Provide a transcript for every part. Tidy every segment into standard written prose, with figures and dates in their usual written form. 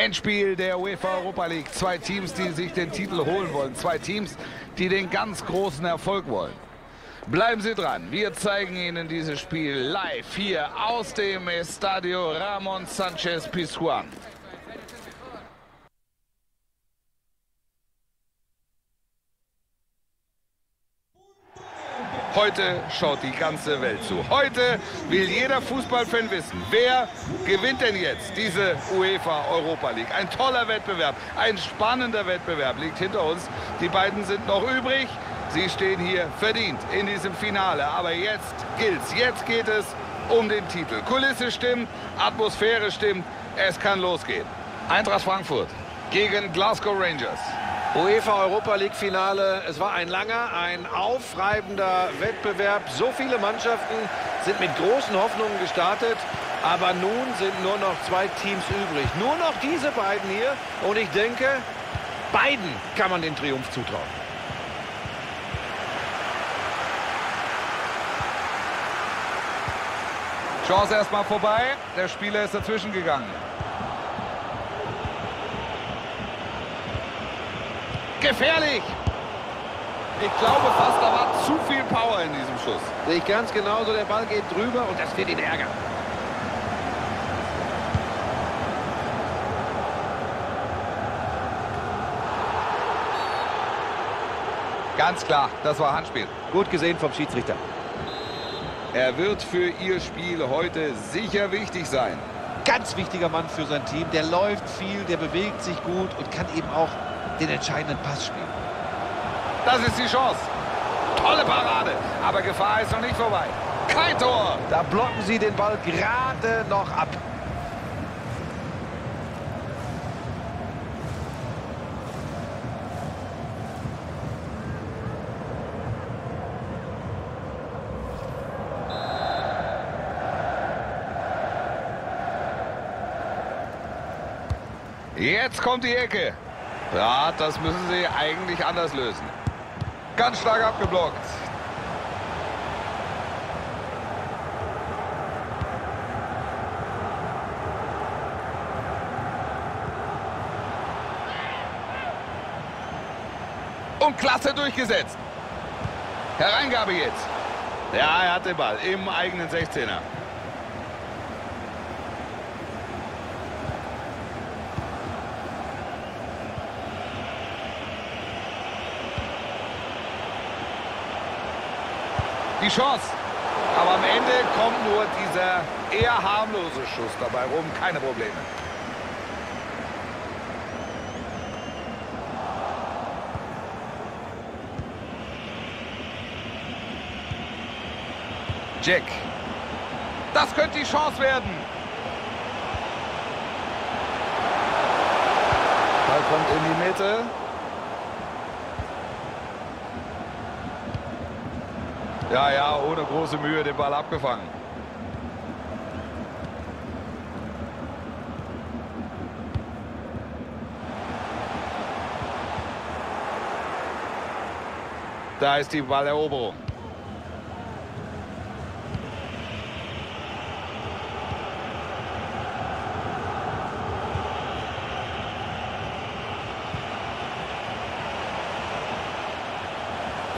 Endspiel der UEFA Europa League. Zwei Teams, die sich den Titel holen wollen. Zwei Teams, die den ganz großen Erfolg wollen. Bleiben Sie dran. Wir zeigen Ihnen dieses Spiel live hier aus dem Estadio Ramón Sánchez Pizjuán. Heute schaut die ganze Welt zu. Heute will jeder Fußballfan wissen, wer gewinnt denn jetzt diese UEFA Europa League. Ein toller Wettbewerb, ein spannender Wettbewerb liegt hinter uns. Die beiden sind noch übrig. Sie stehen hier verdient in diesem Finale. Aber jetzt gilt's. Jetzt geht es um den Titel. Kulisse stimmt, Atmosphäre stimmt. Es kann losgehen. Eintracht Frankfurt gegen Glasgow Rangers. UEFA Europa League Finale. Es war ein langer, ein aufreibender Wettbewerb. So viele Mannschaften sind mit großen Hoffnungen gestartet. Aber nun sind nur noch zwei Teams übrig. Nur noch diese beiden hier. Und ich denke, beiden kann man den Triumph zutrauen. Chance erstmal vorbei. Der Spieler ist dazwischen gegangen. Gefährlich! Ich glaube fast, da war zu viel Power in diesem Schuss. Sehe ich ganz genauso, der Ball geht drüber und das wird ihn ärgern. Ganz klar, das war Handspiel. Gut gesehen vom Schiedsrichter. Er wird für ihr Spiel heute sicher wichtig sein. Ganz wichtiger Mann für sein Team. Der läuft viel, der bewegt sich gut und kann eben auch den entscheidenden Pass spielen. Das ist die Chance. Tolle Parade, aber Gefahr ist noch nicht vorbei. Kein Tor. Da blocken sie den Ball gerade noch ab. Jetzt kommt die Ecke. Ja, das müssen sie eigentlich anders lösen. Ganz stark abgeblockt. Und klasse durchgesetzt. Hereingabe jetzt. Ja, er hat den Ball im eigenen 16er. Die Chance. Aber am Ende kommt nur dieser eher harmlose Schuss dabei rum. Keine Probleme. Jack. Das könnte die Chance werden. Ball kommt in die Mitte. Ja, ja, ohne große Mühe den Ball abgefangen. Da ist die Balleroberung.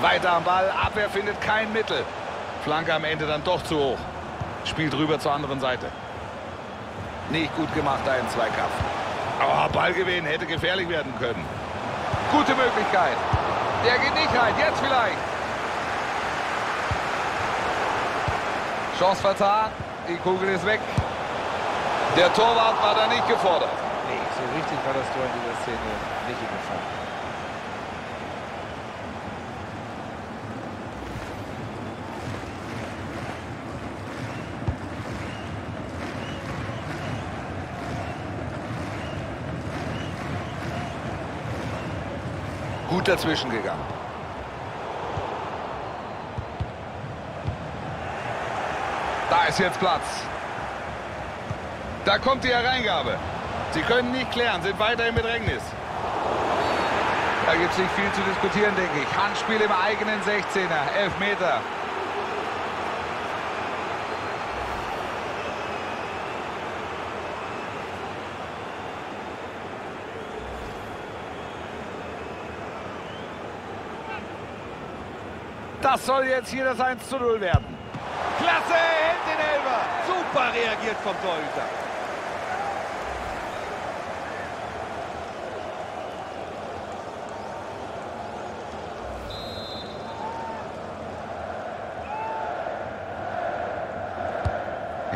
Weiter am Ball, Abwehr findet kein Mittel. Flanke am Ende dann doch zu hoch. Spielt rüber zur anderen Seite. Nicht gut gemacht da im Zweikampf. Aber Ballgewinn hätte gefährlich werden können. Gute Möglichkeit. Der geht nicht rein, jetzt vielleicht. Chance vertan, die Kugel ist weg. Der Torwart war da nicht gefordert. Nee, so richtig war das Tor in dieser Szene nicht gefallen. Gut dazwischen gegangen. Da ist jetzt Platz. Da kommt die Hereingabe. Sie können nicht klären, sind weiter im Bedrängnis. Da gibt es nicht viel zu diskutieren, denke ich. Handspiel im eigenen 16er, Elfmeter. Das soll jetzt hier das 1:0 werden. Klasse, hält den Elfer. Super reagiert vom Torhüter.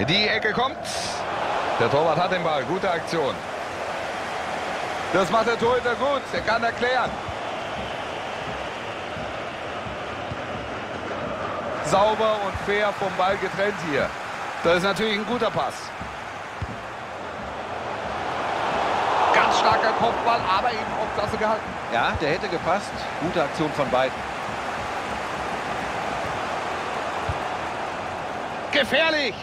Die Ecke kommt. Der Torwart hat den Ball. Gute Aktion. Das macht der Torhüter gut. Er kann erklären. Sauber und fair vom Ball getrennt hier. Das ist natürlich ein guter Pass. Ganz starker Kopfball, aber eben auch klasse gehalten. Ja, der hätte gepasst. Gute Aktion von beiden. Gefährlich!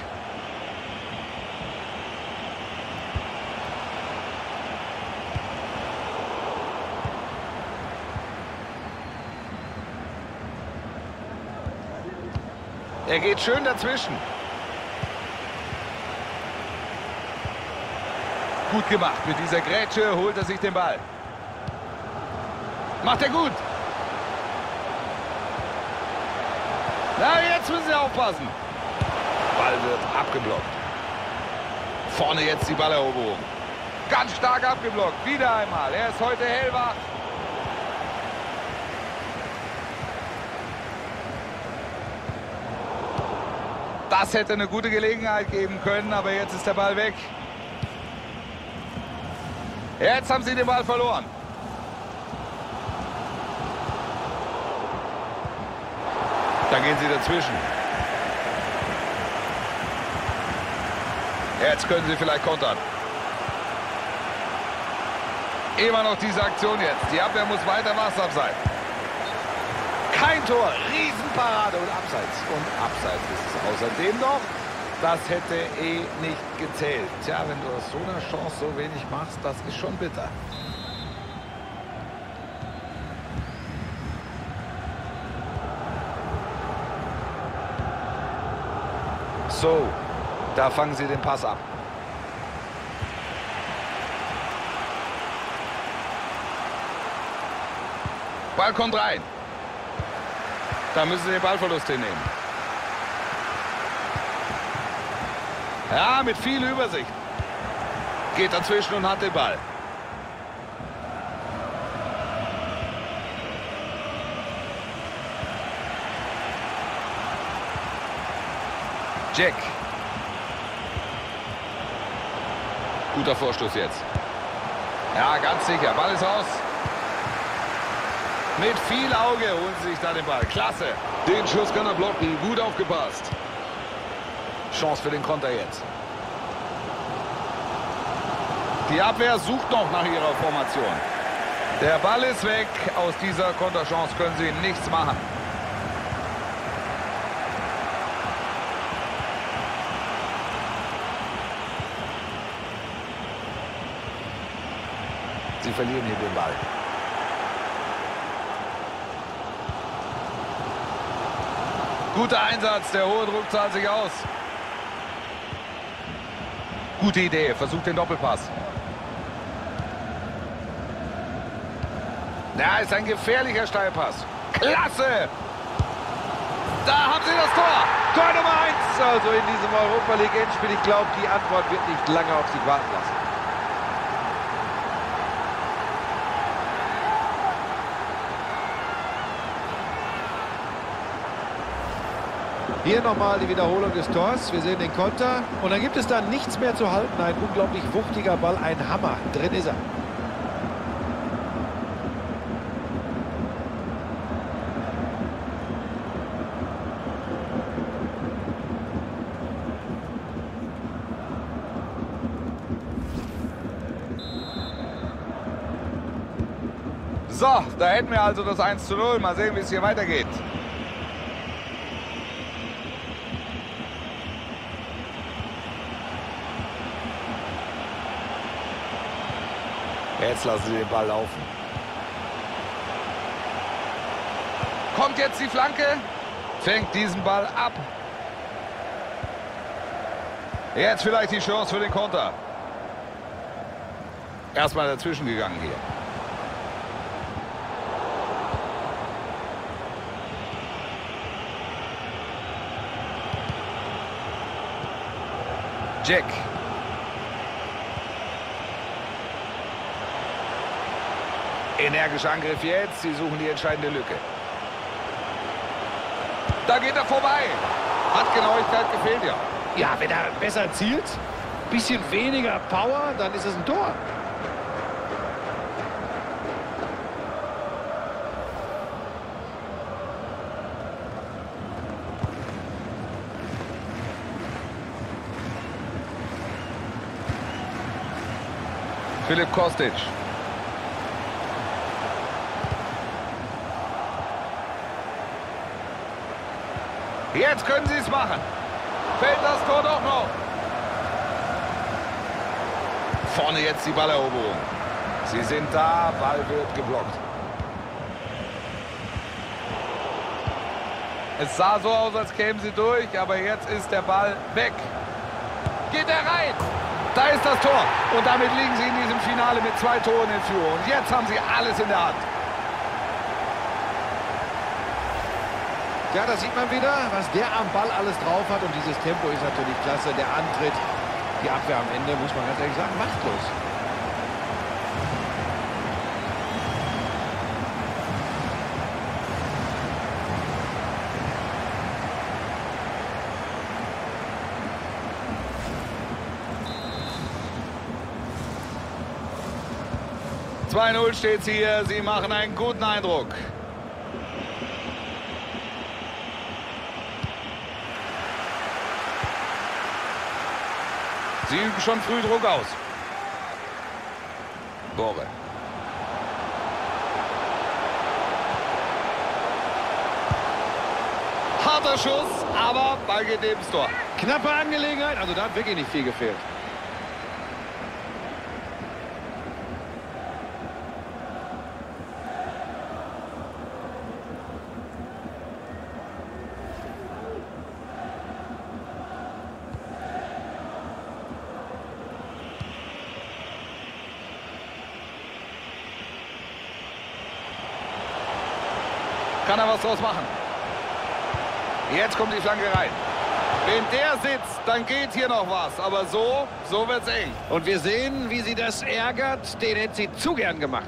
Er geht schön dazwischen. Gut gemacht. Mit dieser Grätsche holt er sich den Ball. Macht er gut. Na, jetzt müssen sie aufpassen. Ball wird abgeblockt. Vorne jetzt die Balleroberung. Ganz stark abgeblockt. Wieder einmal. Er ist heute hellwach. Das hätte eine gute Gelegenheit geben können, aber jetzt ist der Ball weg. Jetzt haben sie den Ball verloren. Da gehen sie dazwischen. Jetzt können sie vielleicht kontern. Immer noch diese Aktion jetzt. Die Abwehr muss weiter wachsam sein. Kein Tor, Riesenparade und Abseits. Und Abseits ist es außerdem noch. Das hätte nicht gezählt. Tja, wenn du aus so einer Chance so wenig machst, das ist schon bitter. So, da fangen sie den Pass ab. Ball kommt rein. Da müssen sie den Ballverlust hinnehmen. Ja, mit viel Übersicht. Geht dazwischen und hat den Ball. Jack. Guter Vorstoß jetzt. Ja, ganz sicher. Ball ist aus. Mit viel Auge holen sie sich da den Ball. Klasse. Den Schuss kann er blocken. Gut aufgepasst. Chance für den Konter jetzt. Die Abwehr sucht noch nach ihrer Formation. Der Ball ist weg. Aus dieser Konterchance können sie nichts machen. Sie verlieren hier den Ball. Guter Einsatz, der hohe Druck zahlt sich aus. Gute Idee, versucht den Doppelpass. Da ist ein gefährlicher Steilpass. Klasse! Da haben sie das Tor. Tor Nummer 1. Also in diesem Europa League Endspiel, ich glaube, die Antwort wird nicht lange auf sich warten lassen. Hier nochmal die Wiederholung des Tors. Wir sehen den Konter. Und dann gibt es da nichts mehr zu halten. Ein unglaublich wuchtiger Ball, ein Hammer. Drin ist er. So, da hätten wir also das 1:0. Mal sehen, wie es hier weitergeht. Jetzt lassen sie den Ball laufen. Kommt jetzt die Flanke. Fängt diesen Ball ab. Jetzt vielleicht die Chance für den Konter. Erstmal dazwischen gegangen hier. Jack. Energischer Angriff jetzt. Sie suchen die entscheidende Lücke. Da geht er vorbei. Hat Genauigkeit gefehlt, ja. Ja, wenn er besser zielt, ein bisschen weniger Power, dann ist es ein Tor. Philipp Kostic. Jetzt können sie es machen. Fällt das Tor doch noch. Vorne jetzt die Balleroberung. Sie sind da, Ball wird geblockt. Es sah so aus, als kämen sie durch, aber jetzt ist der Ball weg. Geht er rein. Da ist das Tor. Und damit liegen sie in diesem Finale mit 2 Toren in Führung. Und jetzt haben sie alles in der Hand. Ja, da sieht man wieder, was der am Ball alles drauf hat. Und dieses Tempo ist natürlich klasse. Der Antritt, die Abwehr am Ende, muss man ganz ehrlich sagen, machtlos. (2:0) steht es hier. Sie machen einen guten Eindruck. Sie üben schon früh Druck aus. Bore. Harter Schuss, aber Ball geht neben das Tor. Knappe Angelegenheit, also da hat wirklich nicht viel gefehlt. Kann er was draus machen. Jetzt kommt die Flanke rein. Wenn der sitzt, dann geht hier noch was. Aber so wird's eng. Und wir sehen, wie sie das ärgert. Den hätte sie zu gern gemacht.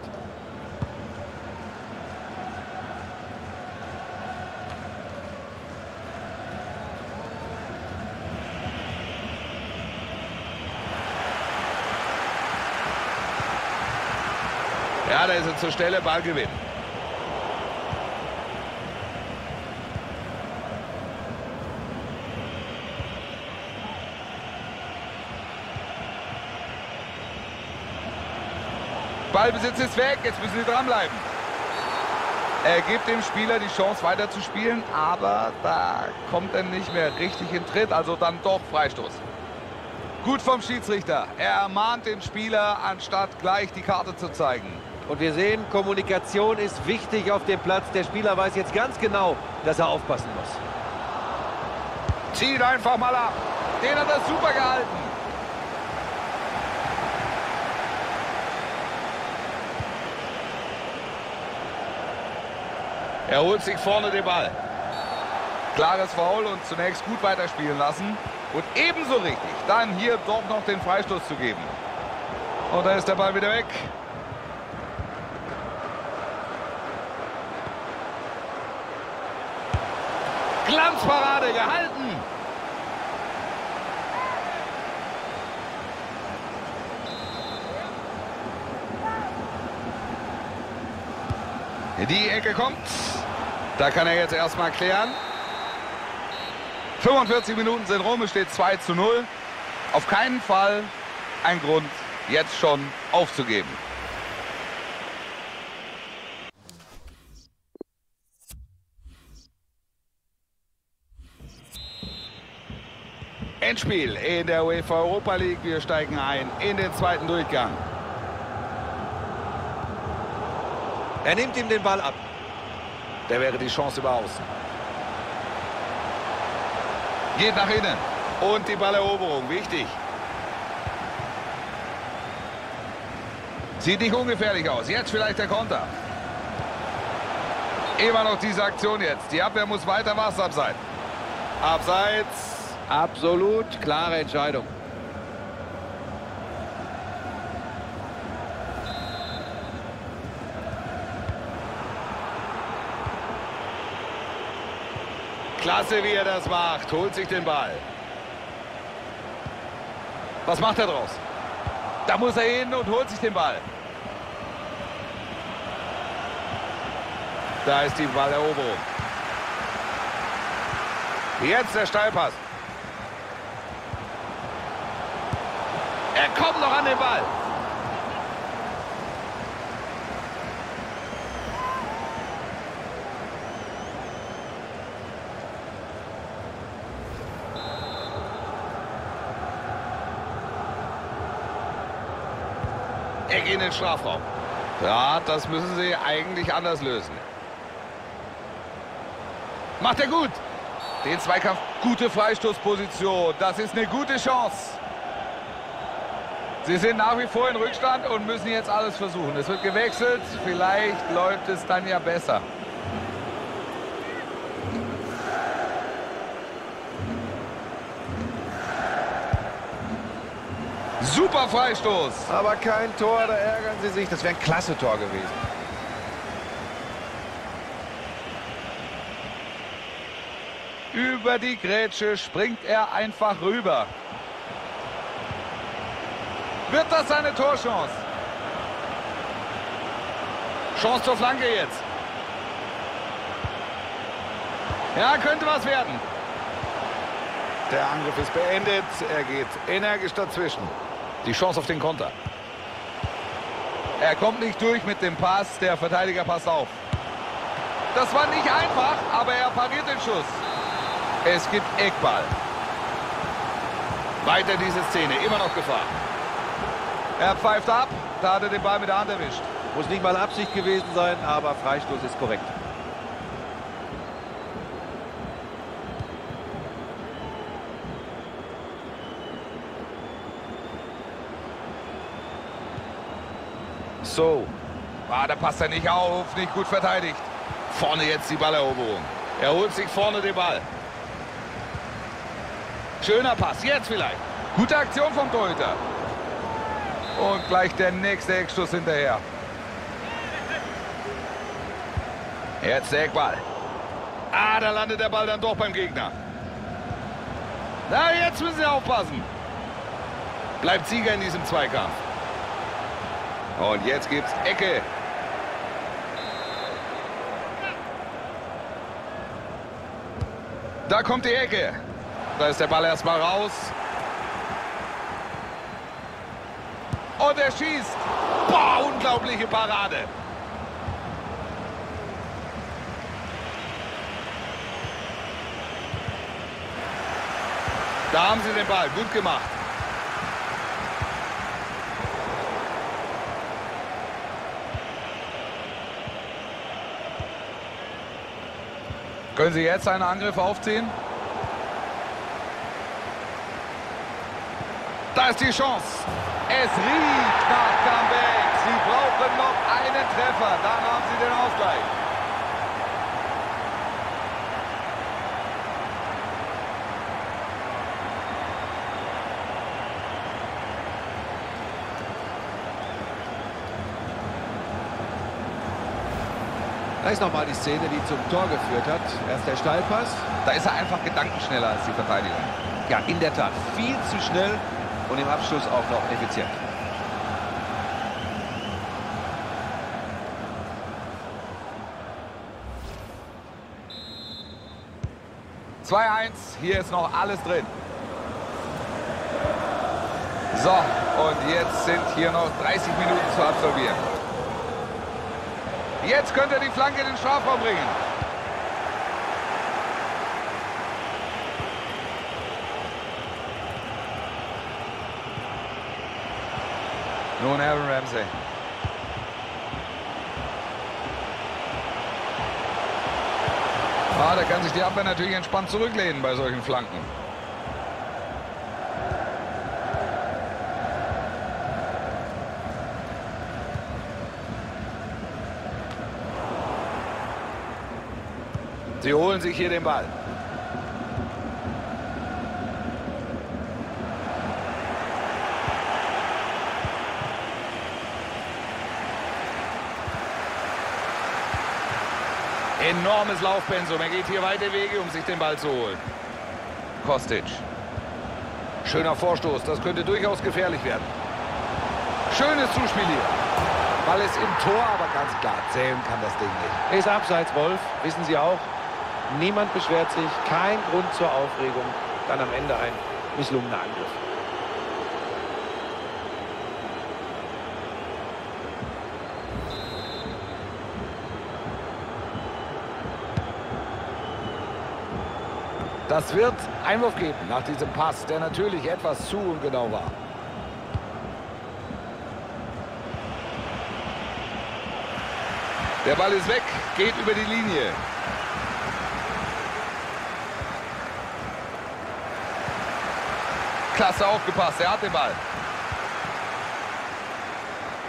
Ja, da ist er zur Stelle. Ballgewinn. Ballbesitz ist weg, jetzt müssen sie dranbleiben. Er gibt dem Spieler die Chance weiter zu spielen, aber da kommt er nicht mehr richtig in Tritt, also dann doch Freistoß. Gut vom Schiedsrichter, er ermahnt den Spieler, anstatt gleich die Karte zu zeigen. Und wir sehen, Kommunikation ist wichtig auf dem Platz. Der Spieler weiß jetzt ganz genau, dass er aufpassen muss. Zieht einfach mal ab, den hat er super gehalten. Er holt sich vorne den Ball. Klares Foul und zunächst gut weiterspielen lassen. Und ebenso richtig, dann hier doch noch den Freistoß zu geben. Und da ist der Ball wieder weg. Glanzparade gehalten. Die Ecke kommt. Da kann er jetzt erstmal klären. 45 Minuten sind rum, es steht 2:0. Auf keinen Fall ein Grund, jetzt schon aufzugeben. Endspiel in der UEFA Europa League. Wir steigen ein in den zweiten Durchgang. Er nimmt ihm den Ball ab. Da wäre die Chance über außen. Geht nach innen. Und die Balleroberung, wichtig. Sieht nicht ungefährlich aus. Jetzt vielleicht der Konter. Immer noch diese Aktion jetzt. Die Abwehr muss weiter, was abseits. Abseits. Absolut klare Entscheidung. Klasse, wie er das macht. Holt sich den Ball. Was macht er draus? Da muss er hin und holt sich den Ball. Da ist die Balleroberung. Jetzt der Steilpass. Er kommt noch an den Ball. Eck in den Strafraum. Ja, das müssen sie eigentlich anders lösen. Macht er gut. Den Zweikampf, gute Freistoßposition. Das ist eine gute Chance. Sie sind nach wie vor in Rückstand und müssen jetzt alles versuchen. Es wird gewechselt, vielleicht läuft es dann ja besser. Super Freistoß. Aber kein Tor, da ärgern sie sich. Das wäre ein klasse Tor gewesen. Über die Grätsche springt er einfach rüber. Wird das seine Torchance? Chance zur Flanke jetzt. Ja, könnte was werden. Der Angriff ist beendet. Er geht energisch dazwischen. Die Chance auf den Konter. Er kommt nicht durch mit dem Pass. Der Verteidiger passt auf. Das war nicht einfach, aber er pariert den Schuss. Es gibt Eckball. Weiter diese Szene, immer noch Gefahr. Er pfeift ab, da hat er den Ball mit der Hand erwischt. Muss nicht mal Absicht gewesen sein, aber Freistoß ist korrekt. So. Ah, da passt er nicht auf, nicht gut verteidigt. Vorne jetzt die Balleroberung. Er holt sich vorne den Ball. Schöner Pass, jetzt vielleicht. Gute Aktion vom Torhüter. Und gleich der nächste Eckstoß hinterher. Jetzt der Eckball. Ah, da landet der Ball dann doch beim Gegner. Na, jetzt müssen sie aufpassen. Bleibt Sieger in diesem Zweikampf. Und jetzt gibt's Ecke. Da kommt die Ecke. Da ist der Ball erstmal raus. Und er schießt. Boah, unglaubliche Parade. Da haben sie den Ball. Gut gemacht. Können Sie jetzt einen Angriff aufziehen? Da ist die Chance. Es riecht nach Comeback. Sie brauchen noch einen Treffer. Dann haben sie den Ausgleich. Da ist nochmal die Szene, die zum Tor geführt hat. Erst der Steilpass. Da ist er einfach gedankenschneller als die Verteidigung. Ja, in der Tat. Viel zu schnell. Und im Abschluss auch noch effizient. Hier ist noch alles drin. So, und jetzt sind hier noch 30 Minuten zu absolvieren. Jetzt könnte er die Flanke in den Strafraum bringen. Nun Aaron Ramsey. Ah, da kann sich die Abwehr natürlich entspannt zurücklehnen bei solchen Flanken. Sie holen sich hier den Ball. Enormes Laufpensum. Er geht hier weite Wege, um sich den Ball zu holen. Kostic. Schöner Vorstoß. Das könnte durchaus gefährlich werden. Schönes Zuspiel hier. Ball ist im Tor, aber ganz klar, zählen kann das Ding nicht. Ist abseits, Wolf. Wissen Sie auch. Niemand beschwert sich. Kein Grund zur Aufregung. Dann am Ende ein misslungener Angriff. Das wird Einwurf geben nach diesem Pass, der natürlich etwas zu ungenau war. Der Ball ist weg, geht über die Linie. Klasse aufgepasst, er hat den Ball.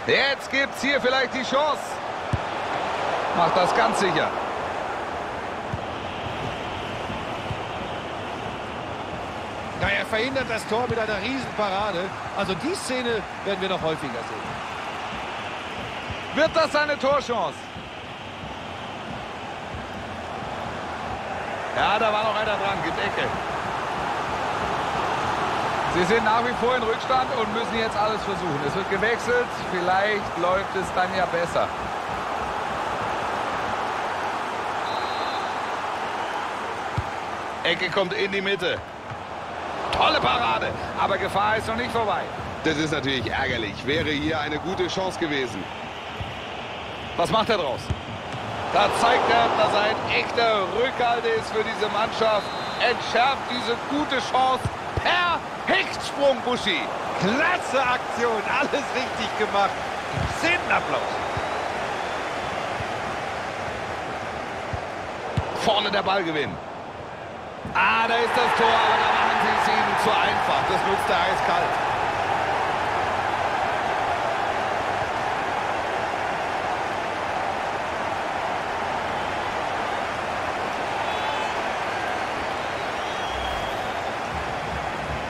Jetzt gibt es hier vielleicht die Chance. Macht das ganz sicher. Ja, er verhindert das Tor mit einer Riesenparade. Also die Szene werden wir noch häufiger sehen. Wird das eine Torchance? Ja, da war noch einer dran, gibt Ecke. Sie sind nach wie vor in Rückstand und müssen jetzt alles versuchen. Es wird gewechselt, vielleicht läuft es dann ja besser. Ecke kommt in die Mitte. Tolle Parade, aber Gefahr ist noch nicht vorbei. Das ist natürlich ärgerlich. Wäre hier eine gute Chance gewesen. Was macht er draus? Da zeigt er, dass er ein echter Rückhalt ist für diese Mannschaft. Entschärft diese gute Chance. Hechtsprung, Buschi. Klasse Aktion, alles richtig gemacht. Applaus. Vorne der Ballgewinn. Ah, da ist das Tor, aber da machen sie es eben zu einfach. Das nutzt der eiskalt.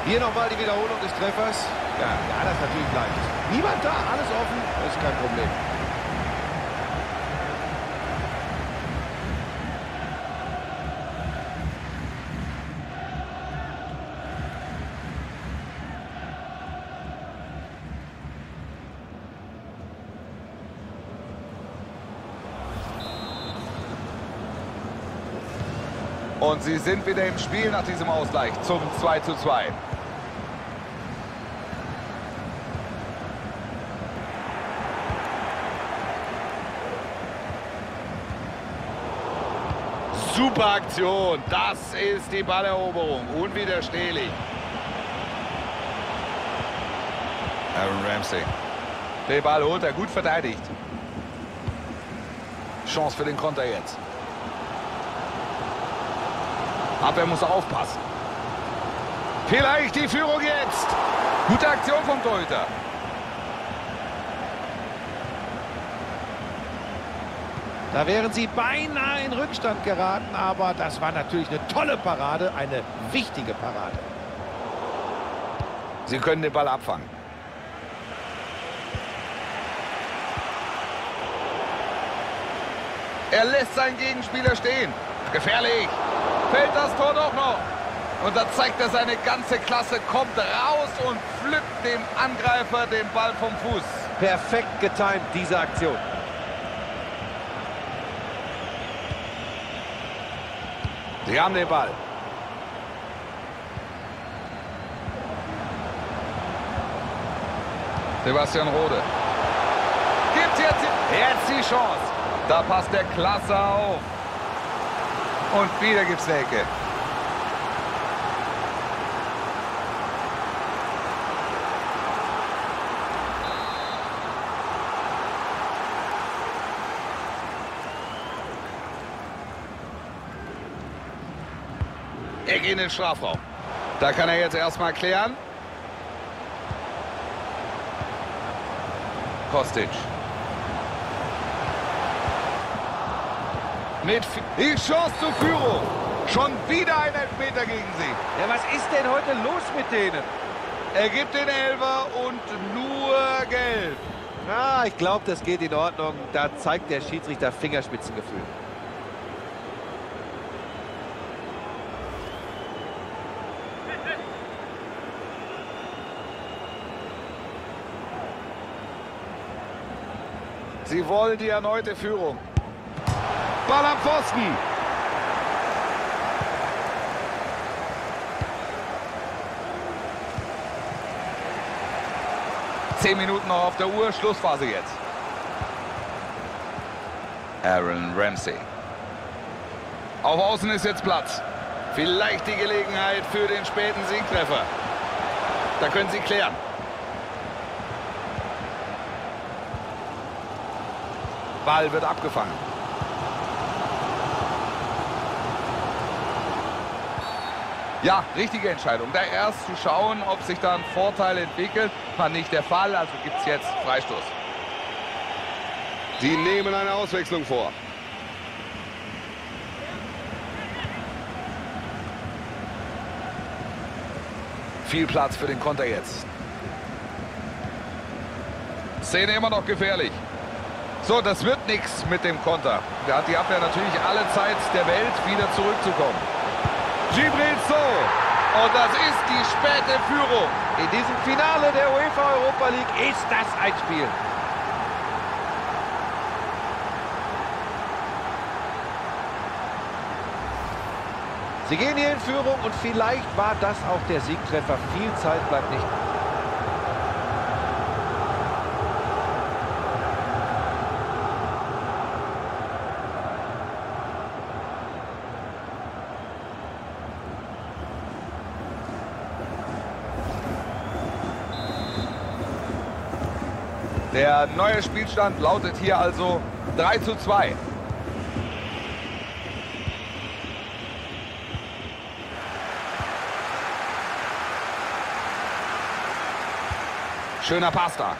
Hier nochmal die Wiederholung des Treffers. Ja, das ist natürlich leicht. Niemand da, alles offen, das ist kein Problem. Und sie sind wieder im Spiel nach diesem Ausgleich zum 2:2. Super Aktion, das ist die Balleroberung, unwiderstehlich. Aaron Ramsey. Den Ball holt er, gut verteidigt. Chance für den Konter jetzt. Aber er muss aufpassen. Vielleicht die Führung jetzt. Gute Aktion vom Torhüter. Da wären sie beinahe in Rückstand geraten, aber das war natürlich eine tolle Parade, eine wichtige Parade. Sie können den Ball abfangen. Er lässt seinen Gegenspieler stehen. Gefährlich. Fällt das Tor doch noch. Und da zeigt er seine ganze Klasse, kommt raus und pflückt dem Angreifer den Ball vom Fuß. Perfekt getimt, diese Aktion. Sie haben den Ball. Sebastian Rode. Gibt jetzt die Chance. Da passt der Klasse auf. Und wieder gibt's eine Ecke. Ecke in den Strafraum. Da kann er jetzt erstmal klären. Kostic. Mit die Chance zur Führung. Schon wieder ein Elfmeter gegen sie. Ja, was ist denn heute los mit denen? Er gibt den Elfer und nur Gelb. Ja, ich glaube, das geht in Ordnung. Da zeigt der Schiedsrichter Fingerspitzengefühl. Sie wollen die erneute Führung. Ball am Pfosten. Zehn Minuten noch auf der Uhr, Schlussphase jetzt. Aaron Ramsey. Auf Außen ist jetzt Platz. Vielleicht die Gelegenheit für den späten Siegtreffer. Da können sie klären. Ball wird abgefangen. Ja, richtige Entscheidung. Da erst zu schauen, ob sich da ein Vorteil entwickelt. War nicht der Fall, also gibt es jetzt Freistoß. Sie nehmen eine Auswechslung vor. Viel Platz für den Konter jetzt. Szene immer noch gefährlich. So, das wird nichts mit dem Konter. Da hat die Abwehr natürlich alle Zeit der Welt, wieder zurückzukommen. Gibril So. Und das ist die späte Führung. In diesem Finale der UEFA Europa League ist das ein Spiel. Sie gehen hier in Führung und vielleicht war das auch der Siegtreffer. Viel Zeit bleibt nicht. Der neue Spielstand lautet hier also 3:2. Schöner Pass da.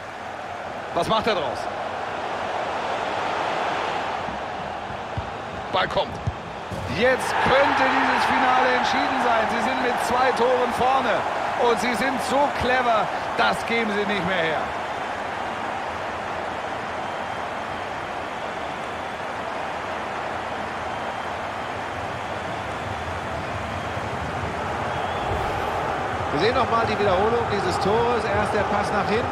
Was macht er draus? Ball kommt. Jetzt könnte dieses Finale entschieden sein. Sie sind mit 2 Toren vorne. Und sie sind so clever, das geben sie nicht mehr her. Wir sehen nochmal die Wiederholung dieses Tores. Erst der Pass nach hinten.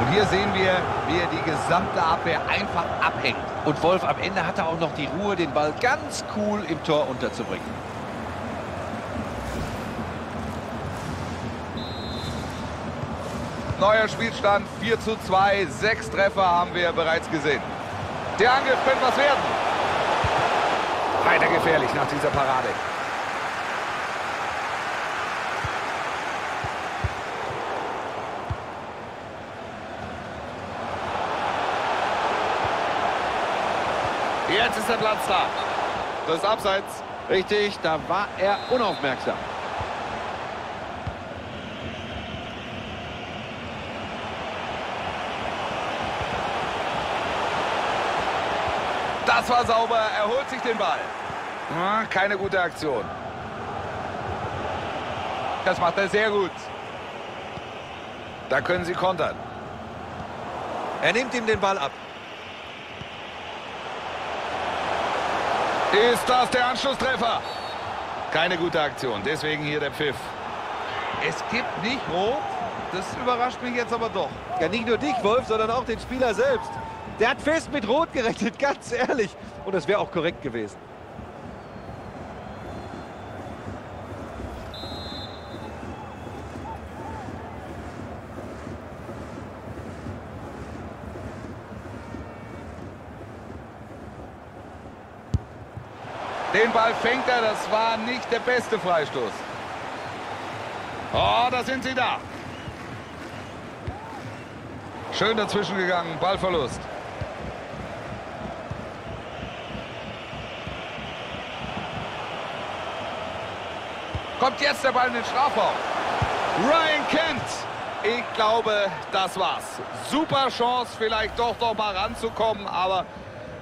Und hier sehen wir, wie er die gesamte Abwehr einfach abhängt. Und Wolf, am Ende hat er auch noch die Ruhe, den Ball ganz cool im Tor unterzubringen. Neuer Spielstand, 4:2. 6 Treffer haben wir bereits gesehen. Der Angriff könnte was werden. Weiter gefährlich nach dieser Parade. Jetzt ist der Platz da. Das ist abseits. Richtig, da war er unaufmerksam. Das war sauber. Er holt sich den Ball. Keine gute Aktion. Das macht er sehr gut. Da können sie kontern. Er nimmt ihm den Ball ab. Ist das der Anschlusstreffer? Keine gute Aktion, deswegen hier der Pfiff. Es gibt nicht rot, das überrascht mich jetzt aber doch. Ja, nicht nur dich, Wolf, sondern auch den Spieler selbst. Der hat fest mit Rot gerechnet, ganz ehrlich. Und das wäre auch korrekt gewesen. Den Ball fängt er, das war nicht der beste Freistoß. Oh, da sind sie da. Schön dazwischen gegangen, Ballverlust. Kommt jetzt der Ball in den Strafraum. Ryan Kent. Ich glaube, das war's. Super Chance, vielleicht doch noch mal ranzukommen, aber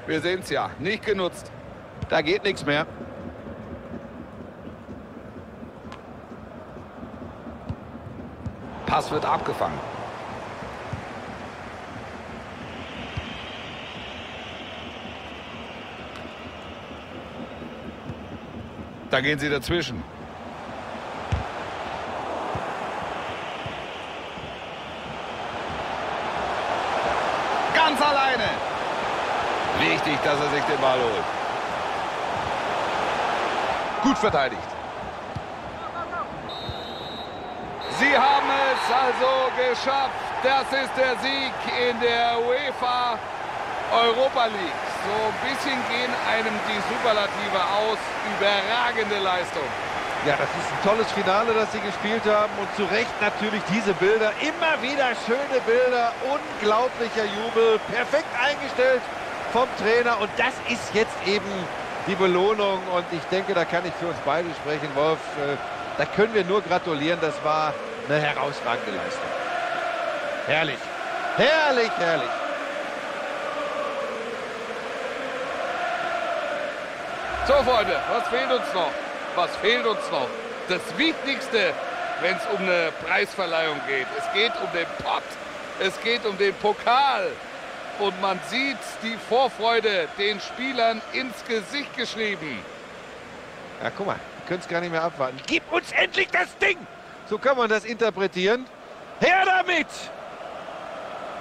wir sehen es ja, nicht genutzt. Da geht nichts mehr. Pass wird abgefangen. Da gehen sie dazwischen. Ganz alleine. Wichtig, dass er sich den Ball holt. Gut verteidigt. Sie haben es also geschafft. Das ist der Sieg in der UEFA Europa League. So ein bisschen gehen einem die Superlative aus. Überragende Leistung. Ja, das ist ein tolles Finale, das sie gespielt haben. Und zu Recht natürlich diese Bilder. Immer wieder schöne Bilder. Unglaublicher Jubel. Perfekt eingestellt vom Trainer. Und das ist jetzt eben die Belohnung. Und ich denke, da kann ich für uns beide sprechen, Wolf. Da können wir nur gratulieren. Das war eine herausragende Leistung. Herrlich. Herrlich, herrlich. So, Freunde, was fehlt uns noch? Was fehlt uns noch? Das Wichtigste, wenn es um eine Preisverleihung geht. Es geht um den Pott, es geht um den Pokal. Und man sieht die Vorfreude den Spielern ins Gesicht geschrieben. Ja, guck mal, wir können es gar nicht mehr abwarten. Gib uns endlich das Ding! So kann man das interpretieren. Her damit!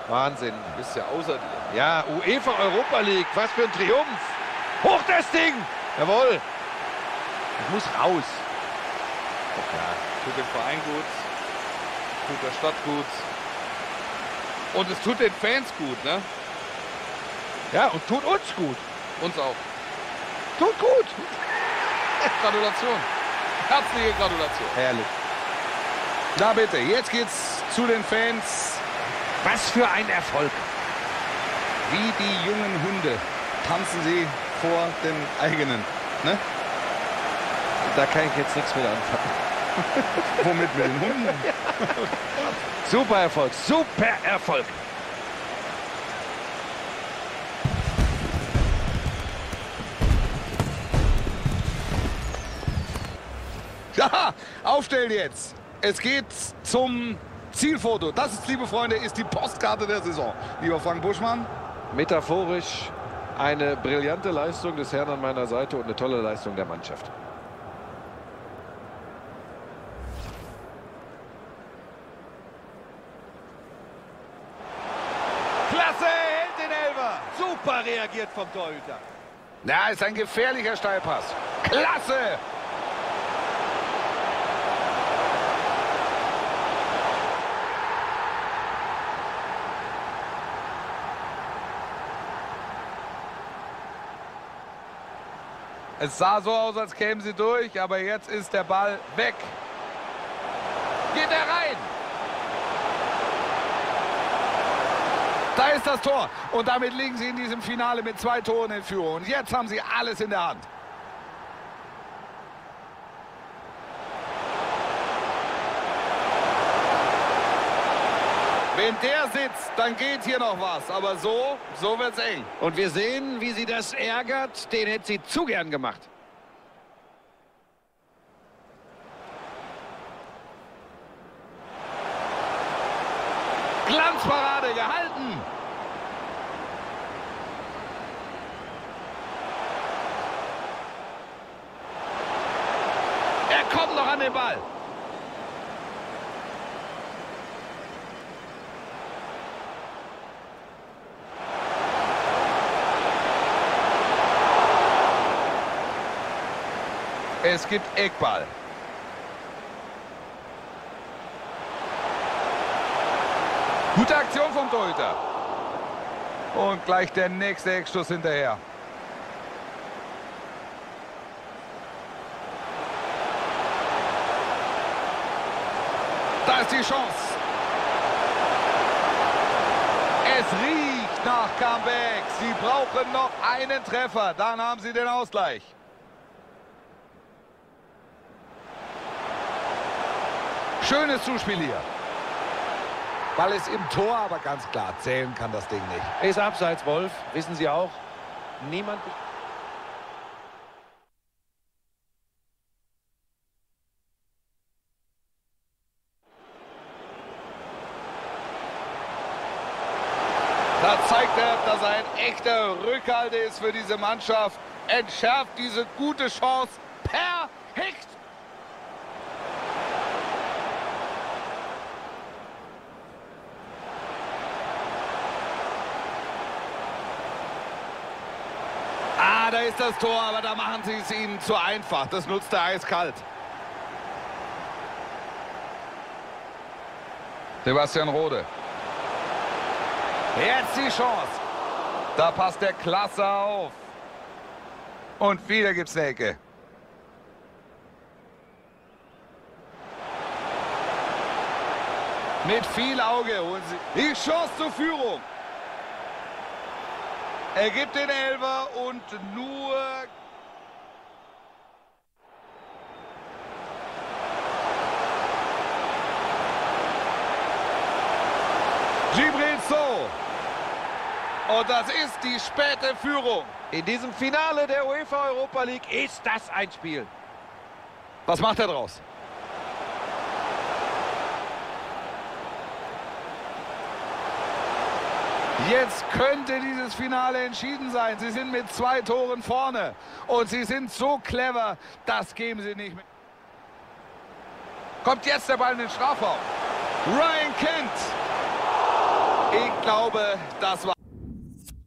Wahnsinn. Du bist ja außer dir. Ja, UEFA Europa League, was für ein Triumph. Hoch das Ding! Jawohl. Ich muss raus. Okay. Tut dem Verein gut. Tut der Stadt gut. Und es tut den Fans gut, ne? Ja, und tut uns gut. Uns auch. Tut gut. Gratulation. Herzliche Gratulation. Herrlich. Na bitte, jetzt geht's zu den Fans. Was für ein Erfolg. Wie die jungen Hunde tanzen sie vor dem eigenen, ne? Da kann ich jetzt nichts mit anfangen. Womit, mit den Hunden? Super Erfolg, super Erfolg. Ja, aufstellen jetzt. Es geht zum Zielfoto. Das ist, liebe Freunde, ist die Postkarte der Saison. Lieber Frank Buschmann. Metaphorisch eine brillante Leistung des Herrn an meiner Seite und eine tolle Leistung der Mannschaft. Super reagiert vom Torhüter. Ja, ist ein gefährlicher Steilpass. Klasse! Es sah so aus, als kämen sie durch, aber jetzt ist der Ball weg. Geht er rein! Da ist das Tor. Und damit liegen sie in diesem Finale mit 2 Toren in Führung. Und jetzt haben sie alles in der Hand. Wenn der sitzt, dann geht hier noch was. Aber so wird's eng. Und wir sehen, wie sie das ärgert. Den hätte sie zu gern gemacht. Glanzparade gehalten. Er kommt noch an den Ball. Es gibt Eckball. Gute Aktion vom Torhüter. Und gleich der nächste Eckstoß hinterher. Da ist die Chance. Es riecht nach Comeback. Sie brauchen noch einen Treffer. Dann haben sie den Ausgleich. Schönes Zuspiel hier. Ball ist im Tor, aber ganz klar, zählen kann das Ding nicht. Ist abseits, Wolf, wissen Sie auch. Niemand... Da zeigt er, dass er ein echter Rückhalt ist für diese Mannschaft. Entschärft diese gute Chance perfekt. Ja, da ist das Tor, aber da machen sie es ihnen zu einfach. Das nutzt er eiskalt. Sebastian Rode. Jetzt die Chance. Da passt der klasse auf. Und wieder gibt's eine Ecke. Mit viel Auge holen sie die Chance zur Führung. Er gibt den Elfer und nur... Und das ist die späte Führung. In diesem Finale der UEFA Europa League ist das ein Spiel. Was macht er draus? Jetzt könnte dieses Finale entschieden sein. Sie sind mit 2 Toren vorne. Und sie sind so clever, das geben sie nicht mit. Kommt jetzt der Ball in den Strafraum. Ryan Kent. Ich glaube, das war...